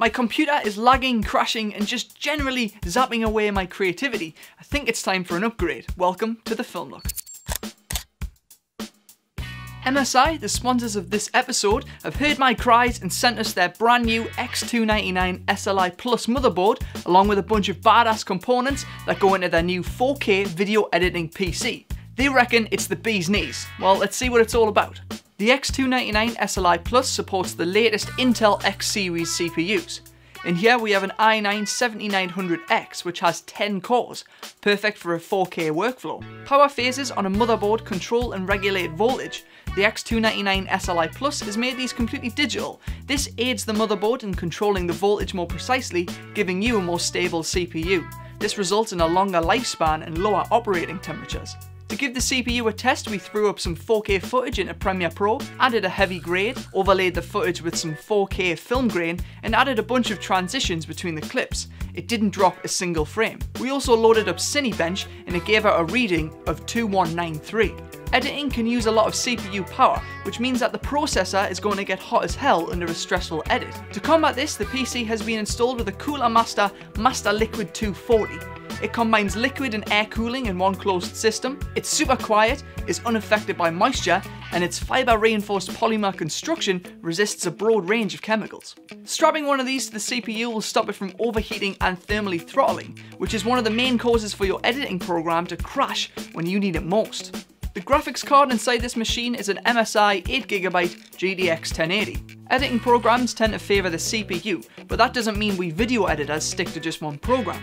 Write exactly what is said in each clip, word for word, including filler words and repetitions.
My computer is lagging, crashing, and just generally zapping away my creativity. I think it's time for an upgrade. Welcome to The Film Look. M S I, the sponsors of this episode, have heard my cries and sent us their brand new X two ninety-nine S L I Plus motherboard, along with a bunch of badass components that go into their new four K video editing P C. They reckon it's the bee's knees. Well, let's see what it's all about. The X two ninety-nine S L I Plus supports the latest Intel X series C P Us. And here we have an i nine seventy-nine hundred X, which has ten cores, perfect for a four K workflow. Power phases on a motherboard control and regulate voltage. The X two ninety-nine S L I Plus has made these completely digital. This aids the motherboard in controlling the voltage more precisely, giving you a more stable C P U. This results in a longer lifespan and lower operating temperatures. To give the C P U a test, we threw up some four K footage into Premiere Pro, added a heavy grade, overlaid the footage with some four K film grain, and added a bunch of transitions between the clips. It didn't drop a single frame. We also loaded up Cinebench and it gave out a reading of two one nine three. Editing can use a lot of C P U power, which means that the processor is going to get hot as hell under a stressful edit. To combat this, the P C has been installed with a Cooler Master Master Liquid two forty. It combines liquid and air cooling in one closed system, it's super quiet, is unaffected by moisture, and its fibre reinforced polymer construction resists a broad range of chemicals. Strapping one of these to the C P U will stop it from overheating and thermally throttling, which is one of the main causes for your editing program to crash when you need it most. The graphics card inside this machine is an M S I eight gigabyte G T X ten eighty. Editing programs tend to favour the C P U, but that doesn't mean we video editors stick to just one program.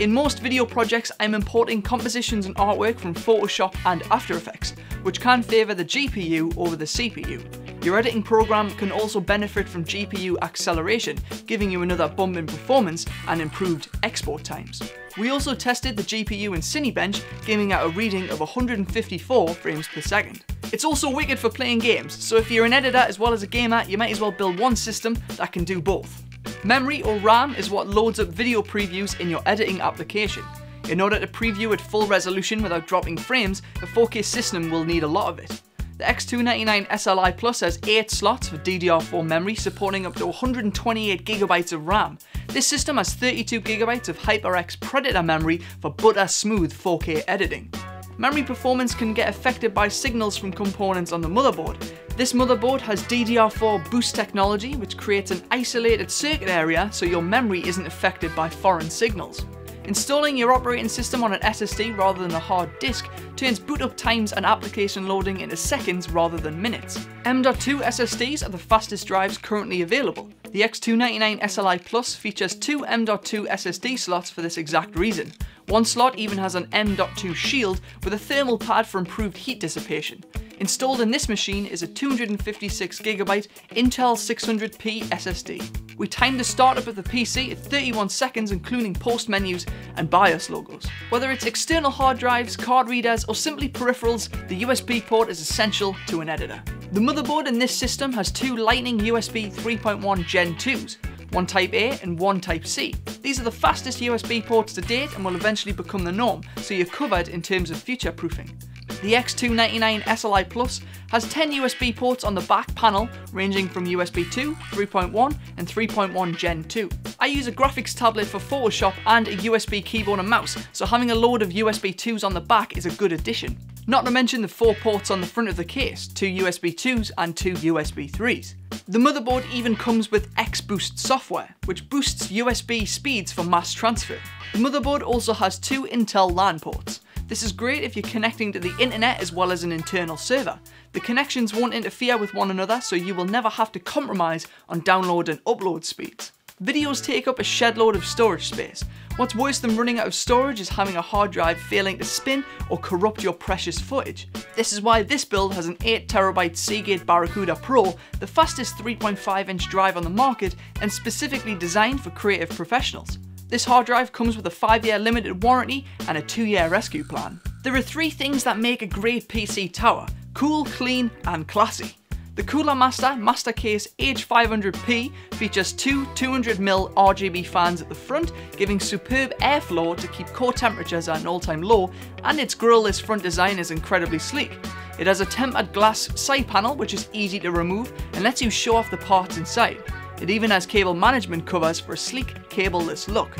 In most video projects, I'm importing compositions and artwork from Photoshop and After Effects, which can favour the G P U over the C P U. Your editing program can also benefit from G P U acceleration, giving you another bump in performance and improved export times. We also tested the G P U in Cinebench, giving out a reading of one hundred fifty-four frames per second. It's also wicked for playing games, so if you're an editor as well as a gamer, you might as well build one system that can do both. Memory or RAM is what loads up video previews in your editing application. In order to preview at full resolution without dropping frames, a four K system will need a lot of it. The X two ninety-nine S L I Plus has eight slots for D D R four memory supporting up to one hundred twenty-eight gigabytes of RAM. This system has thirty-two gigabytes of HyperX Predator memory for butter smooth four K editing. Memory performance can get affected by signals from components on the motherboard. This motherboard has D D R four Boost technology, which creates an isolated circuit area so your memory isn't affected by foreign signals. Installing your operating system on an S S D rather than a hard disk turns boot up times and application loading into seconds rather than minutes. M dot two S S Ds are the fastest drives currently available. The X two ninety-nine S L I Plus features two M dot two S S D slots for this exact reason. One slot even has an M dot two shield with a thermal pad for improved heat dissipation. Installed in this machine is a two hundred fifty-six gigabyte Intel six hundred P S S D. We timed the startup of the P C at thirty-one seconds, including post menus and BIOS logos. Whether it's external hard drives, card readers, or simply peripherals, the U S B port is essential to an editor. The motherboard in this system has two Lightning U S B three point one Gen twos, one Type A and one Type C. These are the fastest U S B ports to date and will eventually become the norm, so you're covered in terms of future proofing. The X two ninety-nine S L I Plus has ten U S B ports on the back panel ranging from U S B two, three point one and three point one Gen two. I use a graphics tablet for Photoshop and a U S B keyboard and mouse, so having a load of U S B twos on the back is a good addition. Not to mention the four ports on the front of the case, two U S B twos and two U S B threes. The motherboard even comes with XBoost software, which boosts U S B speeds for mass transfer. The motherboard also has two Intel LAN ports. This is great if you're connecting to the internet as well as an internal server. The connections won't interfere with one another, so you will never have to compromise on download and upload speeds. Videos take up a shed load of storage space. What's worse than running out of storage is having a hard drive failing to spin or corrupt your precious footage. This is why this build has an eight terabyte Seagate Barracuda Pro, the fastest three point five inch drive on the market and specifically designed for creative professionals. This hard drive comes with a five year limited warranty and a two year rescue plan. There are three things that make a great P C tower: cool, clean and classy. The Cooler Master Mastercase H five hundred P features two two hundred millimeter R G B fans at the front, giving superb airflow to keep core temperatures at an all-time low, and its grill-less front design is incredibly sleek. It has a tempered glass side panel which is easy to remove and lets you show off the parts inside. It even has cable management covers for a sleek, cableless look.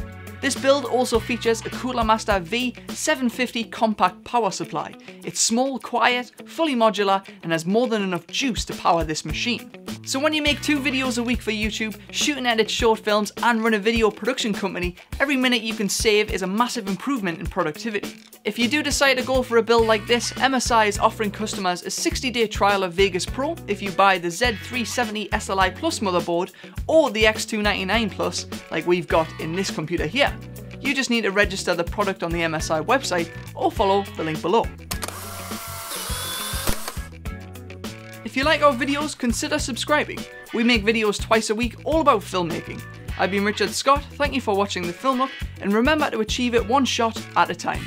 This build also features a Cooler Master V seven fifty compact power supply. It's small, quiet, fully modular, and has more than enough juice to power this machine. So when you make two videos a week for YouTube, shoot and edit short films, and run a video production company, every minute you can save is a massive improvement in productivity. If you do decide to go for a build like this, M S I is offering customers a sixty day trial of Vegas Pro if you buy the Z three seventy S L I Plus motherboard or the X two ninety-nine Plus like we've got in this computer here. You just need to register the product on the M S I website or follow the link below. If you like our videos, consider subscribing. We make videos twice a week all about filmmaking. I've been Richard Scott, thank you for watching The Film Look, and remember to achieve it one shot at a time.